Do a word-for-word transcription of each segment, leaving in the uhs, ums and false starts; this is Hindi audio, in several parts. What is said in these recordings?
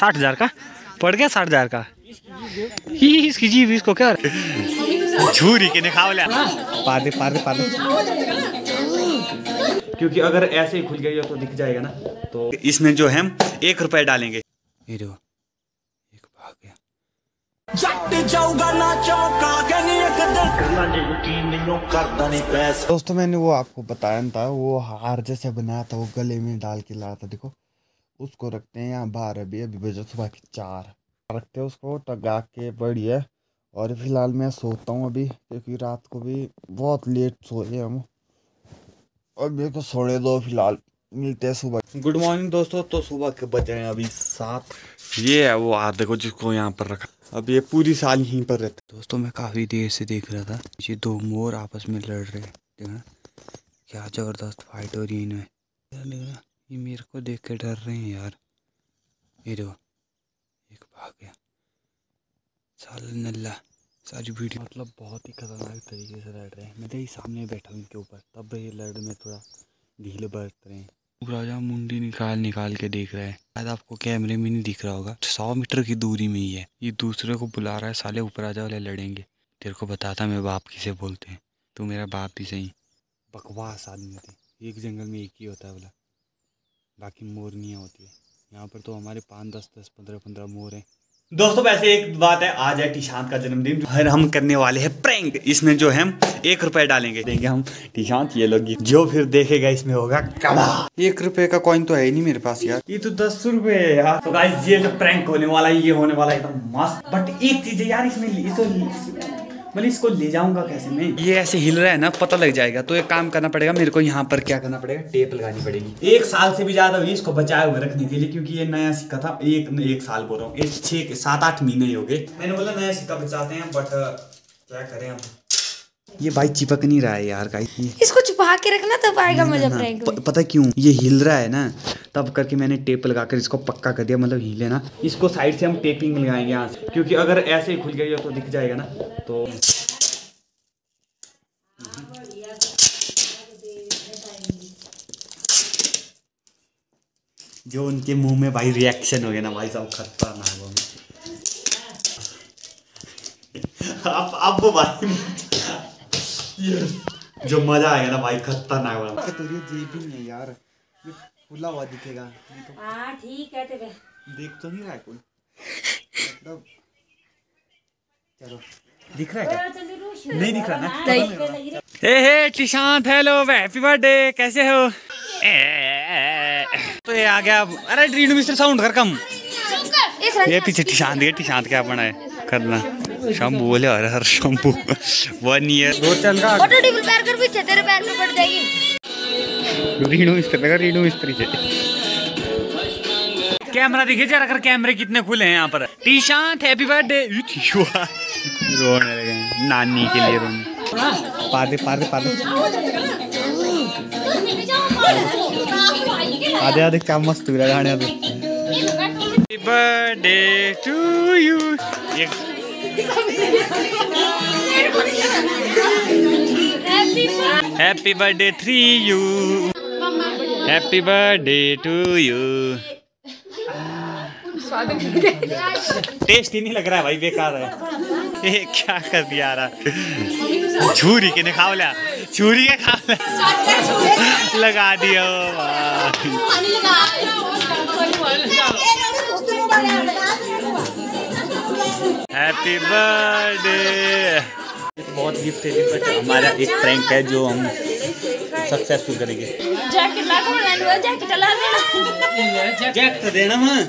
साठ हजार का पड़ गया, साठ हजार का इसकी जीभ इसको क्या छुरी के दिखाओ ले पार दे पार दे पार दे, क्योंकि अगर ऐसे ही खुल गई हो तो दिख जाएगा ना। तो इसमें जो है एक रुपये डालेंगे। ये देखो एक भाग गया। दोस्तों मैंने वो आपको बताया था, वो हार जैसे बनाया था, वो गले में डाल के लाया था। देखो उसको रखते हैं यहाँ बाहर, अभी अभी बजे सुबह के चार, रखते हैं उसको टगा के बढ़िया। और फिलहाल मैं सोता हूँ अभी, क्योंकि रात को भी बहुत लेट सोए हम। और मेरे को सोने दो, फिलहाल मिलते हैं सुबह। गुड मॉर्निंग दोस्तों, तो सुबह के बजे हैं अभी सात। ये है वो हार देखो जिसको यहाँ पर रखा, अब ये पूरी साल यहीं पर रहता है। दोस्तों मैं काफ़ी देर से देख रहा था, ये दो मोर आपस में लड़ रहे हैं। देखना क्या ज़बरदस्त फाइट हो रही है इनमें। देखना ये मेरे को देख के डर रहे हैं यार। ये देखो एक भाग गया साल नल्ला। सारी वीडियो मतलब बहुत ही खतरनाक तरीके से लड़ रहे हैं। मैं तो यही सामने बैठा हूँ इनके ऊपर, तब ये लड़ में थोड़ा ढील बरत रहे हैं। राजा मुंडी निकाल निकाल के देख रहा है, शायद आपको कैमरे में नहीं दिख रहा होगा, सौ मीटर की दूरी में ही है। ये दूसरे को बुला रहा है, साले ऊपर आ जाओ ले लड़ेंगे। तेरे को बताता मैं बाप किसे बोलते हैं, तू मेरा बाप भी सही। बकवास आदमी होते, एक जंगल में एक ही होता है बोला, बाकी मोरनियाँ होती है। यहाँ पर तो हमारे पाँच दस दस पंद्रह पंद्रह मोर हैं। दोस्तों वैसे एक बात है, आज है टीशांत का जन्मदिन, हर हम करने वाले हैं प्रैंक। इसमें जो है एक रुपए डालेंगे, देंगे हम टीशांत ये लोग, जो फिर देखेगा इसमें होगा कमाल। एक रुपए का कॉइन तो है ही नहीं मेरे पास यार, ये तो दस रुपए है यार। तो गाइस ये जो प्रैंक होने वाला है, ये होने वाला है एकदम मस्त। बट एक चीज है यार इसमें, इसको मतलब इसको ले जाऊंगा कैसे मैं? ये ऐसे हिल रहा है ना, पता लग जाएगा। तो एक काम करना पड़ेगा मेरे को, यहाँ पर क्या करना पड़ेगा, टेप लगानी पड़ेगी। एक साल से भी ज्यादा हुई इसको बचाए हुए रखने के लिए, क्योंकि ये नया सिक्का था। एक एक साल बोल रहा हूँ, छः सात आठ महीने ही हो गए। मैंने बोला नया सिक्का बचाते हैं, बट क्या करें हम। ये भाई चिपक नहीं रहा है यार, इसको छुपा के रखना तब आएगा मजा प्रैंक में। पता क्यों ये हिल रहा है ना, तब करके मैंने टेप लगाकर इसको पक्का कर दिया, मतलब हिले ना। इसको साइड से हम टेपिंग लगाएंगे यहाँ से, क्योंकि अगर ऐसे ही खुल गई हो तो दिख जाएगा ना। तो जो उनके मुंह में भाई रिएक्शन हो गया ना भाई साहब, खतरनाक। अब अब भाई Yes. जो मजा आएगा ना भाई, खतरनाक वाला। तो ये जीप ही नहीं है यार, ये खुला हुआ दिखेगा। हाँ ठीक है, तेरे देख तो नहीं रहा है कोई, मतलब चलो दिख रहा है क्या? नहीं दिख रहा ना। हे हे टीशांत, हेलो, हैप्पी बर्थडे, कैसे हो? तो ये आ गया, अरे ड्रीड मिस्टर साउंड कर कम। ये पीछे टीशांत है, टीशांत क्या बना है करना शंभू बोले, अरे हर शंभू वन ईयर दो चल का ऑटो टेबल पैर कर, पीछे तेरे पैर में पड़ जाएगी। रीणू मिस्त्री लगा, रीणू मिस्त्री से कैमरा दिखे जरा कर, कैमरे कितने खुले हैं यहाँ पर। टीशांत हैप्पी बर्थडे, रोने लगे नानी के लिए, रोने पादे पादे पादे आधे आधे क्या मस्त हुआ गाने। Happy birthday to you. Happy birthday three you, happy birthday to you. Taste ही नहीं लग रहा है भाई, बेकार है। ये क्या कर दिया रहा, छुरी के ने खा लिया, छुरी के खा लिया, लगा दिया हैप्पी बर्थडे। तो बहुत गिफ्ट है, बट हमारा एक प्रैंक है जो हम सक्सेसफुल करेंगे। जैकेट ला दो, जैकेट ला देना, जैकेट तो देना मां।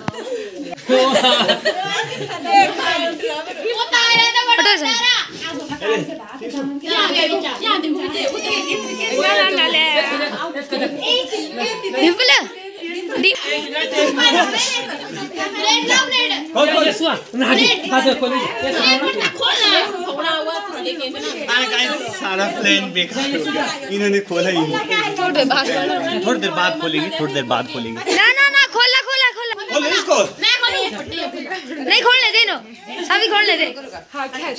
सारा प्लेन बेकार हो गया, इन्होंने खोला ही नहीं। थोड़ी देर बाद खोलेंगे, थोड़ी देर बाद खोलेंगे, थोड़ी देर बाद खोलेंगे। ना ना ना, खोला खोला खोला खोलो इसको, मैं खोलूंगा। नहीं खोलने दे नो, अभी खोलने दे। हां क्या है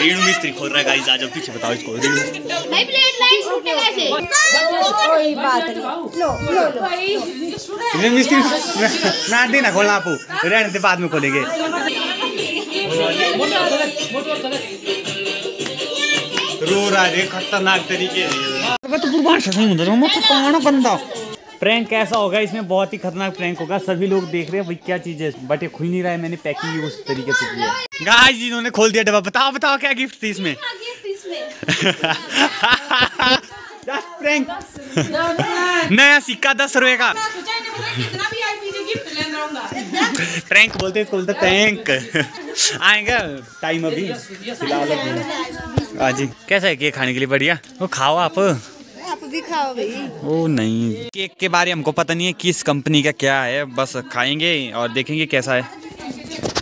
रेणु मिस्त्री खोल रहा है गाइस। आज पीछे बताओ इसको भाई प्लेट लाइन छूटे कैसे। कोई बात नहीं, लो लो लो रेणु मिस्त्री ना देना खोलना आपू, रहने दे बाद में खोलेंगे। रो रहा है खतरनाक तरीके से। प्रैंक कैसा होगा इसमें बहुत ही खतरनाक प्रैंक होगा। सभी लोग देख रहे हैं भाई क्या चीज है, बट ये खुल नहीं रहा है। मैंने पैकिंग उस तरीके से की है। गाइस इन्होंने खोल दिया डब्बा। बताओ बताओ क्या गिफ्ट थी इसमें। नया सिक्का दस रुपए का। प्रैंक बोलते हैं, बोलते प्रैंक आएगा टाइम अभी फिलहाल। हाँ जी कैसा है केक खाने के लिए? बढ़िया। वो खाओ आप आप भी खाओ भाई। ओ नहीं केक के बारे हमको पता नहीं है किस कंपनी का क्या है, बस खाएंगे और देखेंगे कैसा है।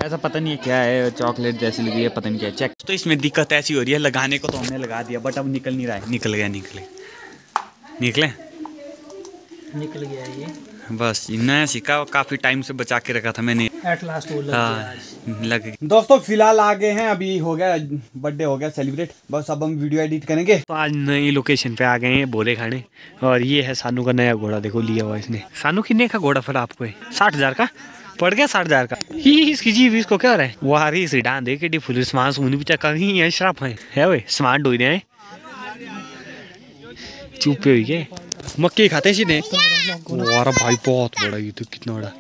ऐसा पता नहीं है क्या है, चॉकलेट जैसी लगी है, पता नहीं क्या है। चेक तो इसमें दिक्कत ऐसी हो रही है, लगाने को तो हमने लगा दिया बट अब निकल नहीं रहा है। निकल गया निकले निकले निकल गया ये बस। नया सिक्का काफी टाइम से बचा के रखा था मैंने, एट लास्ट वो लग गया। दोस्तों फिलहाल आ गए हैं, अभी हो गया बर्थडे हो गया सेलिब्रेट, बस अब हम वीडियो एडिट करेंगे। तो आज नई लोकेशन पे आ गए हैं भोले खाने, और ये है सानू का नया घोड़ा। देखो लिया हुआ इसने। सानू कितने का घोड़ा फिर आपको? साठ हजार का पड़ गया। साठ हजार का ही इसकी जीव। इसको क्या रहा है वहा रही इसी डांध देखे डी फुल सामान सुनी बेचा कहीं है श्राप है, है वे सामान डोई रहे हैं चुपे हुई है। मक्के खाते सीधे। वारा भाई बहुत बड़ा ये तो, कितना बड़ा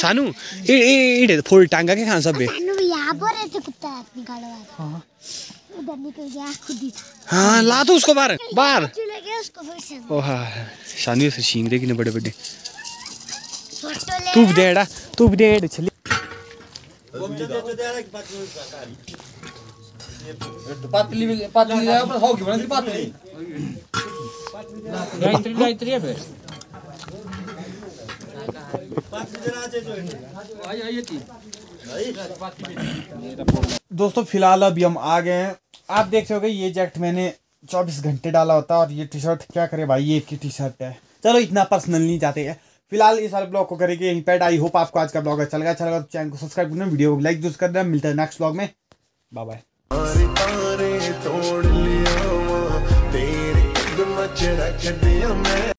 सानू। ए ए ए फुल टांगा के खान सब बे सानू यहां पर है। तो कुत्ता निकालो हां उधर निकल गया खुद ही। हां ला दो उसको बाहर बाहर चले गया उसको फिर से। ओ हां सानू से सींग दे कितने बड़े बड़े। तू देड़ा तू देड़ चले पतली पतली पर हो गई बना पतली दोस्तों फिलहाल अभी हम आ गए हैं। आप देख रहे हो ये जैकेट मैंने चौबीस घंटे डाला होता और ये टी शर्ट क्या करे भाई, ये की टी शर्ट है। चलो इतना पर्सनल नहीं जाते हैं। फिलहाल इस सारे ब्लॉग को करेंगे यहीं पे। आई होप आपको आज का ब्लॉग अच्छा लगा। अच्छा लगा तो चैनल को सब्सक्राइब करना, वीडियो को लाइक जरूर कर देना। मिलता है नेक्स्ट ब्लॉग में, बाय बाय। तेरे कदम च रख दिया मैं।